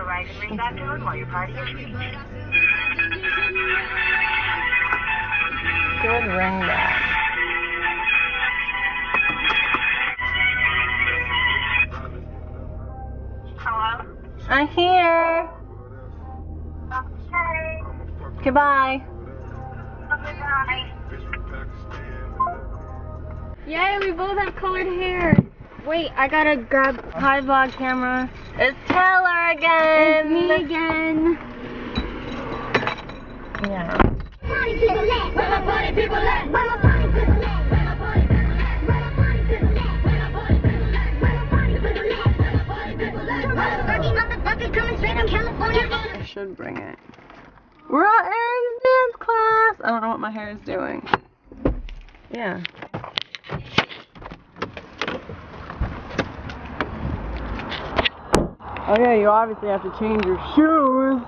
arrive and ring that tone while your party is reached. Good ring back. Hello? I'm here. Okay. Goodbye. Goodbye. Yay, we both have colored hair. Wait, I gotta grab my vlog camera. It's Taylor again. It's me again. Yeah. I should bring it. We're at Erin's dance class. I don't know what my hair is doing. Yeah. Oh yeah, you obviously have to change your shoes.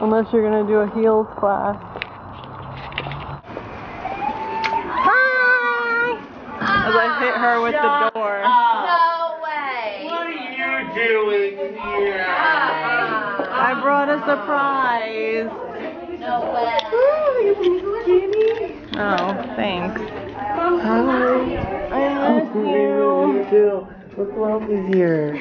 Unless you're gonna do a heels class. Hi! As I hit her with the door. No way! What are you doing here? I brought a surprise. No way. Oh, thanks. Hi. I miss you. You too. Look who else is here.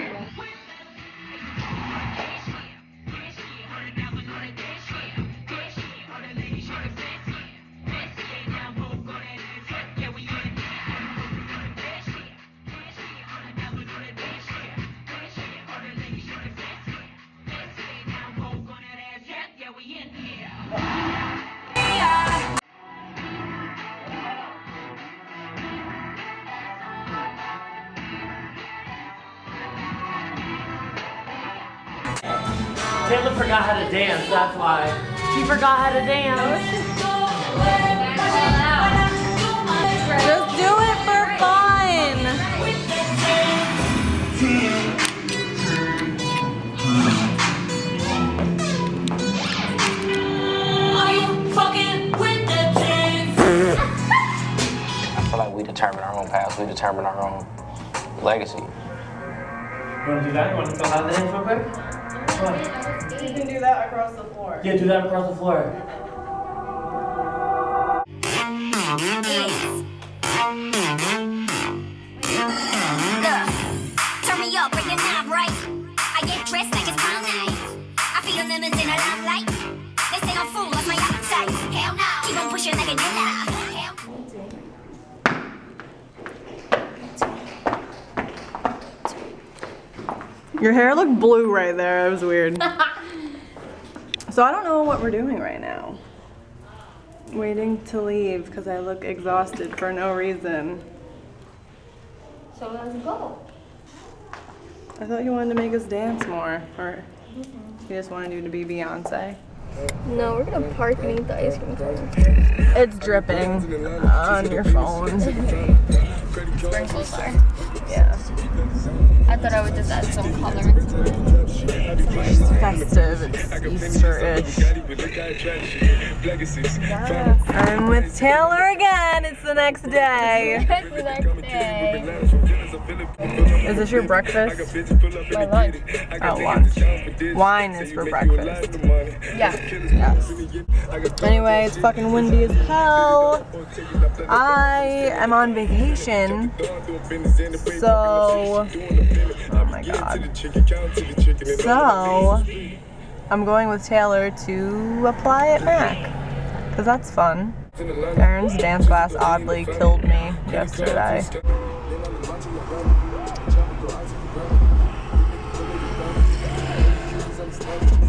Taylor forgot how to dance, that's why. She forgot how to dance. Just do it for fun. Are you fucking with the kids? I feel like we determine our own past, we determine our own legacy. You wanna do that? You wanna fill out the names real quick? You can do that across the floor. Yeah, do that across the floor. Turn me up, but you're not right. I get dressed like it's Carly. I feel lemons in a limelight. They say I'm full of my appetite. Hell no, keep on pushing like a dealer. Your hair looked blue right there, it was weird. So I don't know what we're doing right now. Waiting to leave because I look exhausted for no reason. So let's go. I thought you wanted to make us dance more, or you just wanted you to be Beyonce. No, we're gonna park and eat the ice cream cone. It's dripping on your phone. Sprinkles are. Yeah. I thought I would just add some color into it. It's festive, it's Easter-ish. Yes. I'm with Taylor again, it's the next day. It's the next day. Is this your breakfast? My lunch. Oh, lunch. Wine is for breakfast. Yeah. Yes. Anyway, it's fucking windy as hell. I am on vacation. So, oh my god. So, I'm going with Taylor to apply at MAC, because that's fun. Karen's dance class oddly killed me yesterday.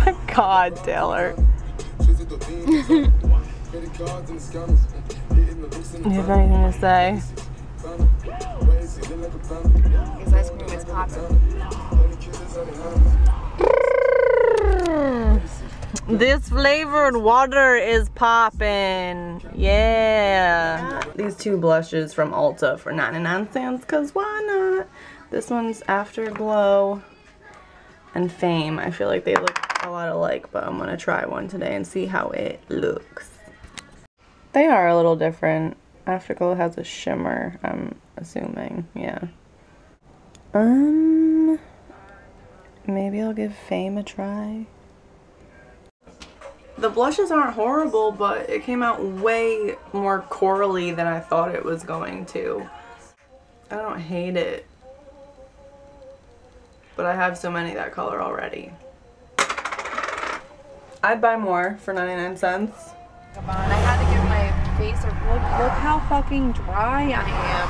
Oh my god, Taylor. Do you have anything to say? His ice cream is popping. This flavored water is popping. Yeah. These two blushes from Ulta for 99 cents, because why not? This one's Afterglow and Fame. I feel like they look a lot alike, but I'm going to try one today and see how it looks. They are a little different. Afterglow has a shimmer, I'm assuming, yeah. Maybe I'll give Fame a try. The blushes aren't horrible, but it came out way more corally than I thought it was going to. I don't hate it, but I have so many that color already. I'd buy more for 99 cents. Come on, I had to give my face a look how fucking dry I am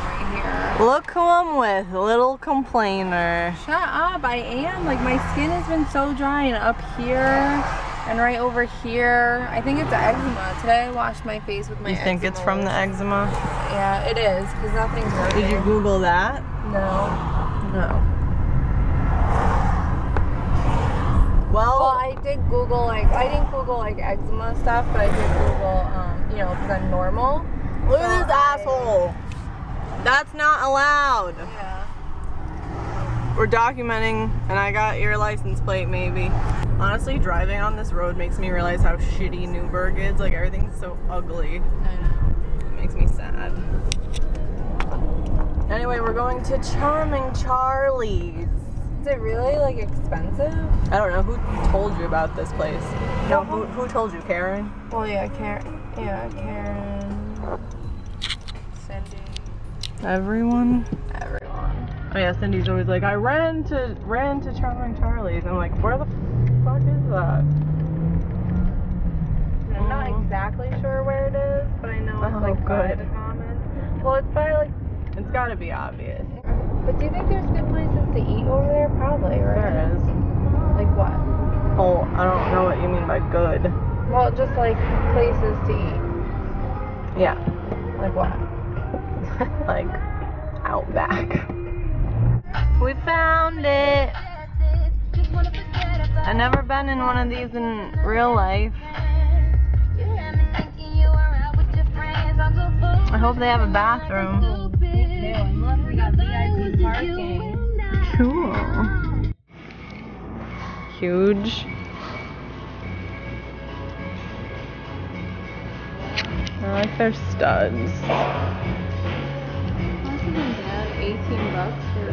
right here. Look who I'm with, little complainer. Shut up, I am. Like, my skin has been so dry, and up here and right over here. I think it's eczema. Today I washed my face with my eczema. You think it's from the eczema? Yeah, it is, because nothing's working. Did you Google that? No. No. Well, I did Google, like, I didn't Google, like, eczema stuff, but I did Google, you know, because I'm normal. Look at this asshole. That's not allowed. Yeah. We're documenting, and I got your license plate, maybe. Honestly, driving on this road makes me realize how shitty Newburg is. Like, everything's so ugly. I know. It makes me sad. Anyway, we're going to Charming Charlie's. Is it really, like, expensive? I don't know. Who told you about this place? No, who told you? Karen? Well, yeah, Karen. Yeah, Karen. Cindy. Everyone. Oh, yeah, Cindy's always like, I ran to Charming Charlie's. I'm like, where the fuck is that? I'm not exactly sure where it is, but I know it's, like, by the common. Well, it's by, like... It's gotta be obvious. But do you think there's good places to eat over there? Probably, right? There is. Like what? Oh, I don't know what you mean by good. Well, just like places to eat. Yeah. Like what? Like Outback. We found it! I've never been in one of these in real life. I hope they have a bathroom. We got VIP parking. Cool. Huge. I like their studs. How much is it down? 18 bucks for...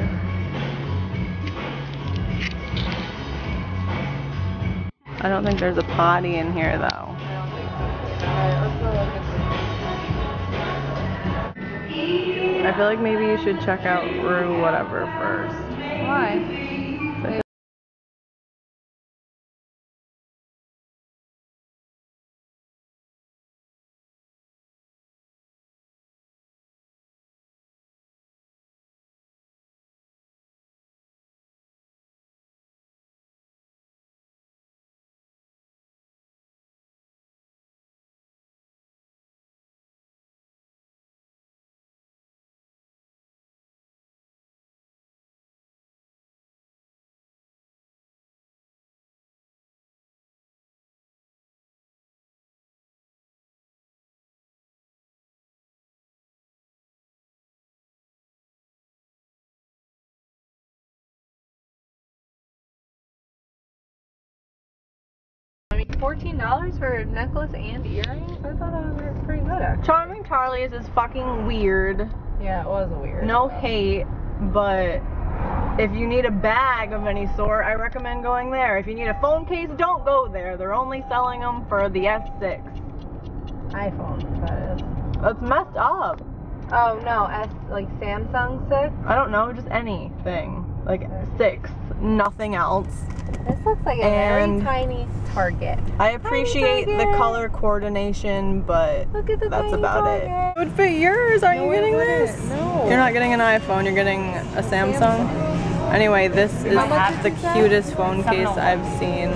I don't think there's a potty in here, though. I don't think so. Alright, let's go look at this. I feel like maybe you should check out Rue whatever first. Why? $14 for a necklace and earrings? I thought that was pretty good, actually. Charming Charlie's is fucking weird. Yeah, it was weird. No hate, but if you need a bag of any sort, I recommend going there. If you need a phone case, don't go there. They're only selling them for the S6. iPhone, that is. That's messed up. Oh, no. S, like Samsung 6? I don't know, just anything. Like, 6. Nothing else. This looks like a very tiny Target. I appreciate the color coordination, but that's about it. It would fit yours. Aren't you getting this? No. You're not getting an iPhone. You're getting a Samsung. Anyway, this is the cutest phone case I've seen.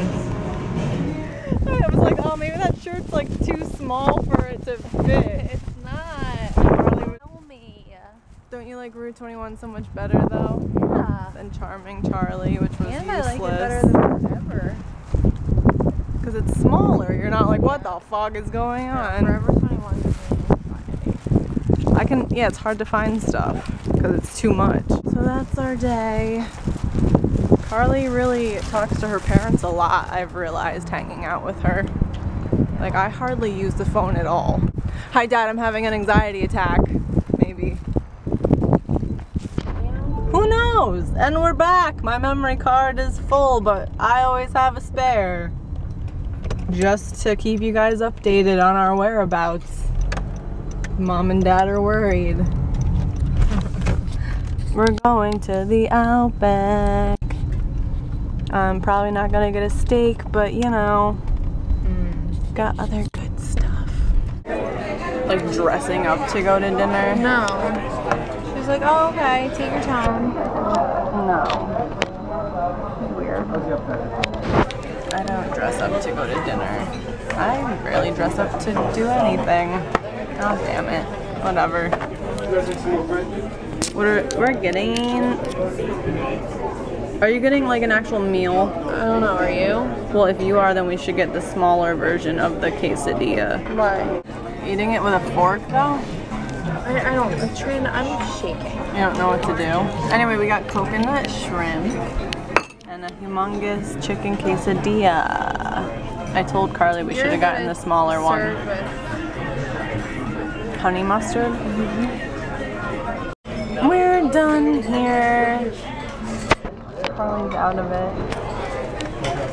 I was like, oh, maybe that shirt's like too small for it to fit. It's not. Tell me. Don't you like Rue 21 so much better though? And Charming Charlie, which was useless. And I like it better than ever. Because it's smaller. You're not like, what the fuck is going on? Forever 21. I can, yeah, it's hard to find stuff because it's too much. So that's our day. Carly really talks to her parents a lot, I've realized, hanging out with her. Like, I hardly use the phone at all. Hi, Dad, I'm having an anxiety attack. Maybe. Who knows? knows? And we're back. My memory card is full, but I always have a spare. Just to keep you guys updated on our whereabouts. Mom and Dad are worried. We're going to the Outback. I'm probably not gonna get a steak, but you know, got other good stuff. Like dressing up to go to dinner? No. She's like, oh, okay, take your time. No. Weird. I don't dress up to go to dinner. I barely dress up to do anything. Oh, damn it. Whatever. We're getting... Are you getting like an actual meal? I don't know, are you? Well, if you are, then we should get the smaller version of the quesadilla. Why? Eating it with a fork, though? I don't, I'm shaking. You don't know what to do? Anyway, we got coconut shrimp and a humongous chicken quesadilla. I told Carly we should have gotten the smaller one. With... honey mustard? Mm-hmm. We're done here. Carly's out of it.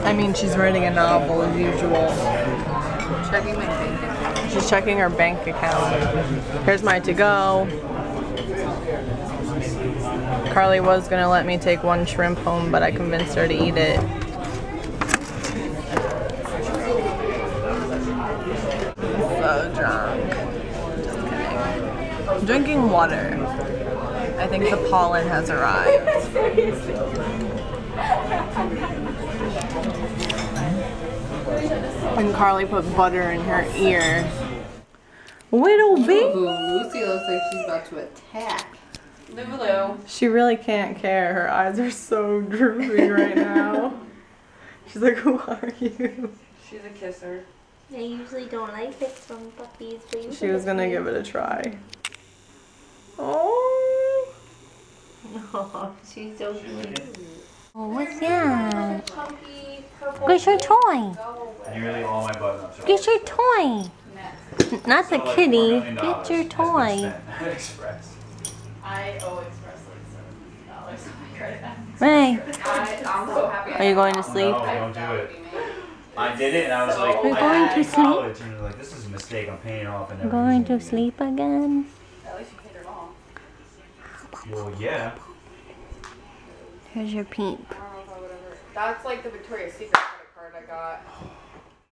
I mean, she's writing a novel as usual. Checking my bank account. She's checking her bank account. Here's my to-go. Carly was gonna let me take one shrimp home, but I convinced her to eat it. So drunk. Just kidding. I'm drinking water. I think the pollen has arrived. And Carly put butter in her ear. Little baby! Lucy looks like she's about to attack. Livolo. She really can't care. Her eyes are so droopy right now. She's like, who are you? She's a kisser. I usually don't like this from puppies. But she was gonna give it a try. Oh. Oh, she's so cute. Oh, what's that? Get your toy. Nearly all my buttons. Get your toy. Not the kitty. Get your toy. I owe Express like $70 on my credit. Hey. Are you going to sleep? No, don't do it. I did it and I was like, we're going to sleep. And like, this is a mistake. I'm paying off. And going to sleep again. Well, yeah. Here's your peep. That's like the Victoria's Secret credit card I got.